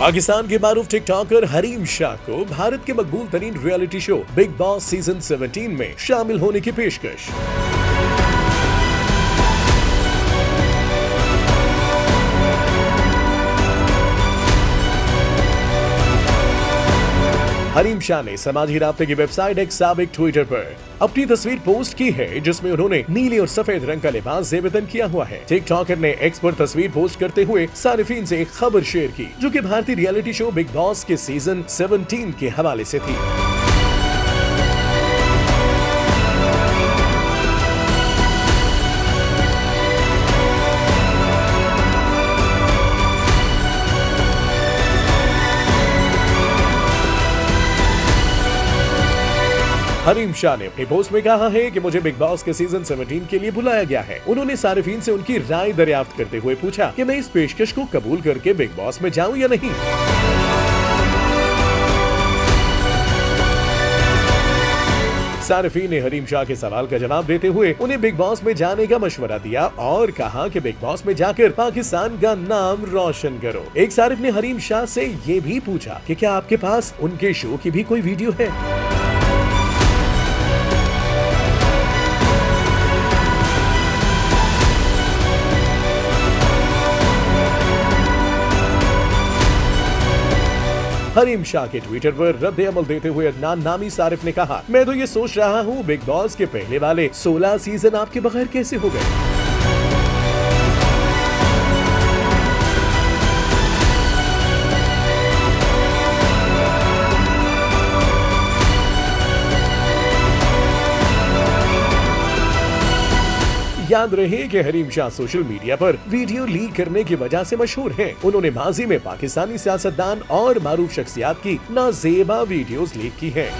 पाकिस्तान के मारूफ टिकटॉकर हरीम शाह को भारत के मकबूल तरीन reality show Bigg Boss season 17 में शामिल होने की पेशकश। हरीम शाह ने समाजी राब्ते की वेबसाइट एक साबिक ट्विटर पर अपनी तस्वीर पोस्ट की है, जिसमें उन्होंने नीले और सफेद रंग का लिबास जेबतन किया हुआ है। टिकटॉकर ने एक्स पर तस्वीर पोस्ट करते हुए सारफीन से एक खबर शेयर की, जो कि भारतीय रियलिटी शो बिग बॉस के सीजन 17 के हवाले से थी। हरीम शाह ने अपनी पोस्ट में कहा है कि मुझे बिग बॉस के सीजन 17 के लिए बुलाया गया है। उन्होंने सारफीन से उनकी राय दरियाफ्त करते हुए पूछा कि मैं इस पेशकश को कबूल करके बिग बॉस में जाऊं या नहीं। सारफीन ने हरीम शाह के सवाल का जवाब देते हुए उन्हें बिग बॉस में जाने का मशवरा दिया और कहा कि बिग बॉस में जाकर पाकिस्तान का नाम रोशन करो। एक सारिफ ने हरीम शाह से ये भी पूछा कि क्या आपके पास उनके शो की भी कोई वीडियो है। हरीम शाह के ट्विटर पर रद्द अमल देते हुए अडनान नामी सारिफ ने कहा, मैं तो ये सोच रहा हूँ बिग बॉस के पहले वाले 16 सीजन आपके बगैर कैसे हो गए। याद रहे कि हरीम शाह सोशल मीडिया पर वीडियो लीक करने की वजह से मशहूर हैं। उन्होंने माजी में पाकिस्तानी सियासतदान और मारूफ शख्सियात की नाजेबा वीडियोस लीक की हैं।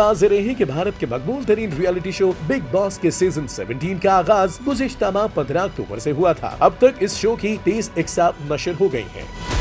वाज़ेह है कि भारत के मकबूल तरीन रियलिटी शो बिग बॉस के सीजन 17 का आगाज गुज़िश्ता माह 15 अक्टूबर से हुआ था। अब तक इस शो की 30 एकसाथ नशर हो गई है।